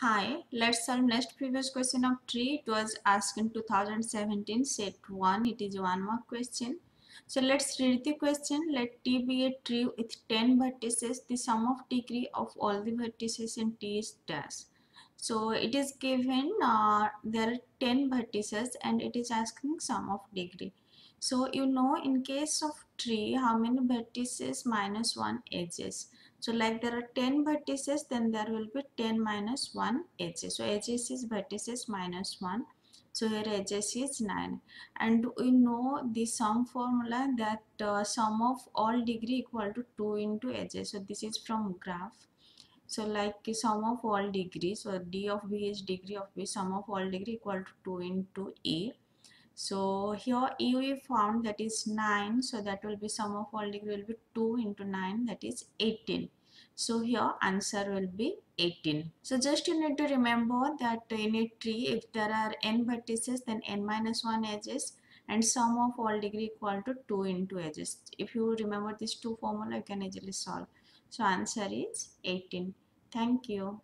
Hi, let's solve next previous question of 3. It was asked in 2017, set 1. It is one mark question. So let's read the question. Let T be a tree with 10 vertices. The sum of degree of all the vertices in T is dash. So it is given there are 10 vertices and it is asking sum of degree. So you know in case of tree how many vertices minus 1 edges. So like there are 10 vertices, then there will be 10 minus 1 edges. So edges is vertices minus 1. So here edges is 9. And we know the sum formula that sum of all degree equal to 2 into edges. So this is from graph. So like sum of all degree. So d of b is degree of b. Sum of all degree equal to 2 into a. So here e we found that is 9, so that will be sum of all degree will be 2 into 9, that is 18. So here answer will be 18. So just you need to remember that in a tree if there are n vertices then n minus 1 edges and sum of all degree equal to 2 into edges. If you remember this two formula you can easily solve. So answer is 18. Thank you.